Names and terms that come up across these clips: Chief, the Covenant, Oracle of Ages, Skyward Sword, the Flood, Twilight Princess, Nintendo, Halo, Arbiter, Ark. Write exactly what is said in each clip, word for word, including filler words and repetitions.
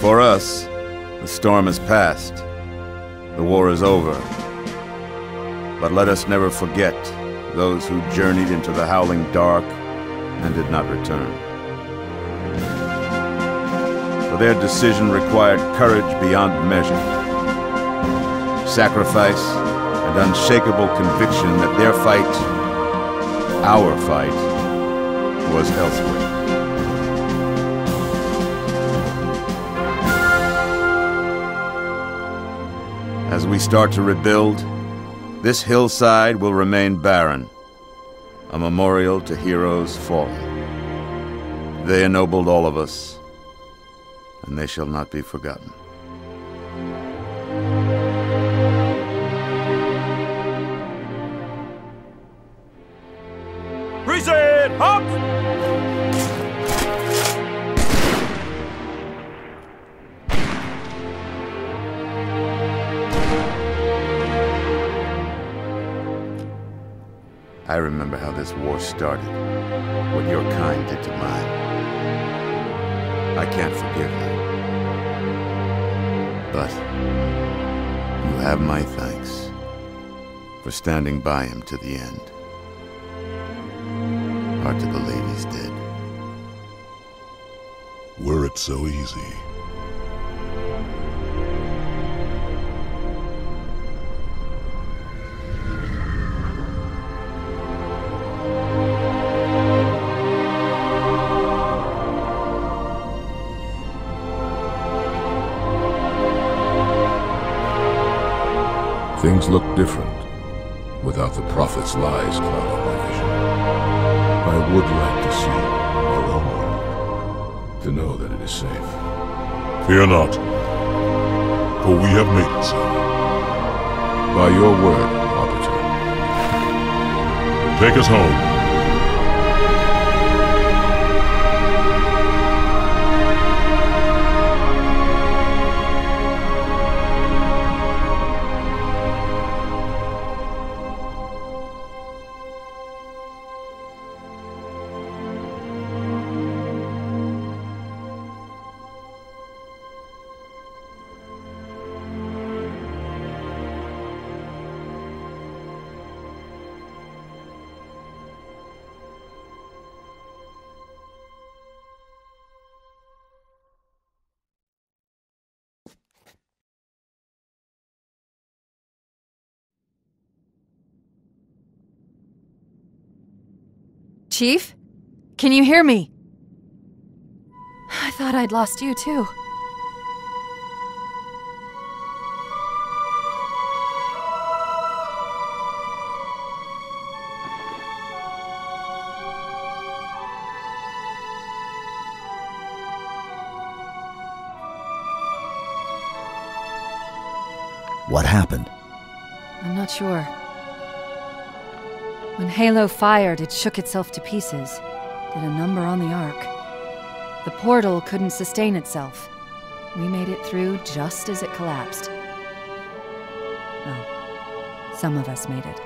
For us, the storm is past. The war is over. But let us never forget those who journeyed into the howling dark and did not return. For their decision required courage beyond measure, sacrifice, and unshakable conviction that their fight, our fight, was elsewhere. As we start to rebuild, this hillside will remain barren, a memorial to heroes fallen. They ennobled all of us, and they shall not be forgotten. Reason up! I remember how this war started, what your kind did to mine. I can't forgive you. But you have my thanks for standing by him to the end. Hard to believe he's dead. Were it so easy. Things look different without the prophet's lies clouding my vision. I would like to see our own world, to know that it is safe. Fear not, for we have made it so. By your word, Arbiter. Take us home. Chief? Can you hear me? I thought I'd lost you, too. What happened? I'm not sure. When Halo fired, it shook itself to pieces, did a number on the Ark. The portal couldn't sustain itself. We made it through just as it collapsed. Well, some of us made it.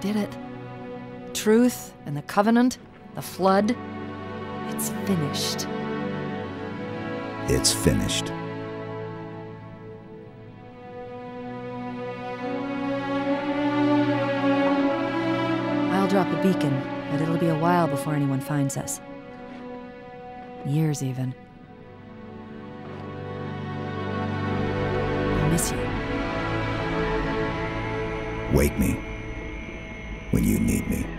Did it. Truth and the Covenant, the Flood, it's finished. It's finished. I'll drop a beacon, but it'll be a while before anyone finds us. Years, even. I miss you. Wake me when you need me.